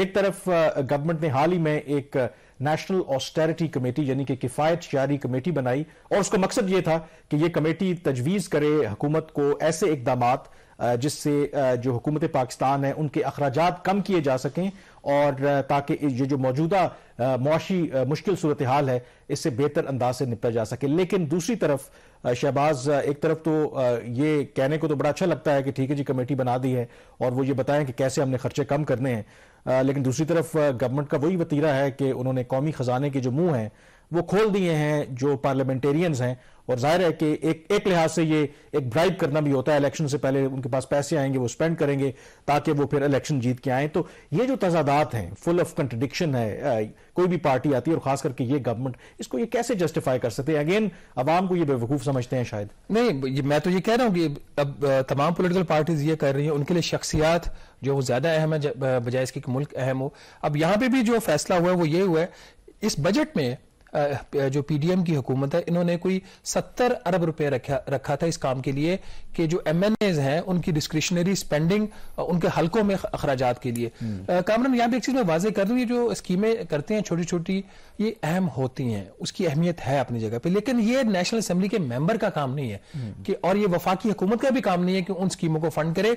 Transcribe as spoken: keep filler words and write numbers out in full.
एक तरफ गवर्नमेंट ने हाल ही में एक नेशनल ऑस्टेरिटी कमेटी यानी कि किफायत शारी कमेटी बनाई और उसका मकसद यह था कि यह कमेटी तजवीज़ करे हुकूमत को ऐसे इकदामात जिससे जो हुकूमत पाकिस्तान है उनके अखराजात कम किए जा सकें और ताकि ये जो मौजूदा मुआशी मुश्किल सूरत हाल है इससे बेहतर अंदाज से निपटा जा सके। लेकिन दूसरी तरफ शहबाज, एक तरफ तो ये कहने को तो बड़ा अच्छा लगता है कि ठीक है जी कमेटी बना दी है और वो ये बताएं कि कैसे हमने खर्चे कम करने हैं, लेकिन दूसरी तरफ गवर्नमेंट का वही वतीरा है कि उन्होंने कौमी खजाने के जो मुँह हैं वो खोल दिए हैं जो पार्लियामेंटेरियंस हैं। और जाहिर है कि एक एक लिहाज से ये एक ब्राइब करना भी होता है, इलेक्शन से पहले उनके पास पैसे आएंगे वो स्पेंड करेंगे ताकि वो फिर इलेक्शन जीत के आए। तो ये जो तजादात हैं फुल ऑफ कंट्रडिक्शन है, कोई भी पार्टी आती है और खास करके ये गवर्नमेंट, इसको ये कैसे जस्टिफाई कर सकते हैं? अगेन आवाम को ये बेवकूफ समझते हैं शायद। नहीं, मैं तो ये कह रहा हूँ कि अब तमाम पोलिटिकल पार्टीज ये कर रही हैं, उनके लिए शख्सियात जो ज्यादा अहम है बजाय इसके मुल्क अहम हो। अब यहाँ पे भी जो फैसला हुआ है वो ये हुआ है, इस बजट में जो पीडीएम की हुकूमत है इन्होंने कोई सत्तर अरब रुपए रखा रखा था इस काम के लिए कि जो एमएनएज हैं उनकी डिस्क्रिशनरी स्पेंडिंग उनके हलकों में अखराजात के लिए। कामरान, यहाँ पे एक चीज में वाजे कर दूं, ये जो स्कीमें करते हैं छोटी छोटी ये अहम होती हैं, उसकी अहमियत है अपनी जगह पे, लेकिन ये नेशनल असेंबली के मेंबर का काम नहीं है कि और ये वफाकी हुकूमत का भी काम नहीं है कि उन स्कीमों को फंड करे।